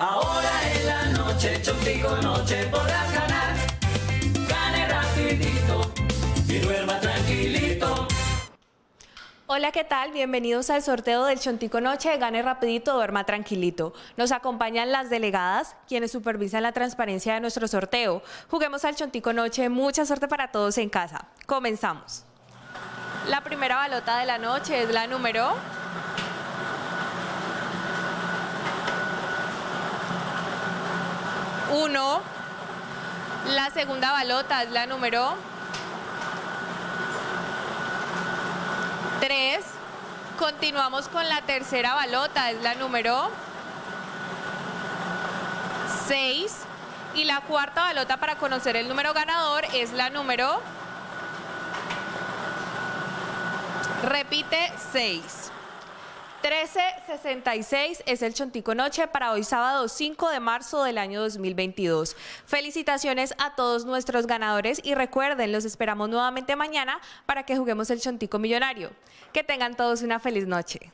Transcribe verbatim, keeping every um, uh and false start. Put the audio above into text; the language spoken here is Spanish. Ahora es la noche, Chontico Noche podrás ganar. Gane rapidito y duerma tranquilito. Hola, ¿qué tal? Bienvenidos al sorteo del Chontico Noche, Gane rapidito, duerma tranquilito. Nos acompañan las delegadas, quienes supervisan la transparencia de nuestro sorteo. Juguemos al Chontico Noche, mucha suerte para todos en casa. Comenzamos. La primera balota de la noche es la número... uno, la segunda balota es la número tres, continuamos con la tercera balota, es la número seis y la cuarta balota para conocer el número ganador es la número, repite, seis. trece sesenta y seis es el Chontico Noche para hoy sábado cinco de marzo del año dos mil veintidós. Felicitaciones a todos nuestros ganadores y recuerden, los esperamos nuevamente mañana para que juguemos el Chontico Millonario. Que tengan todos una feliz noche.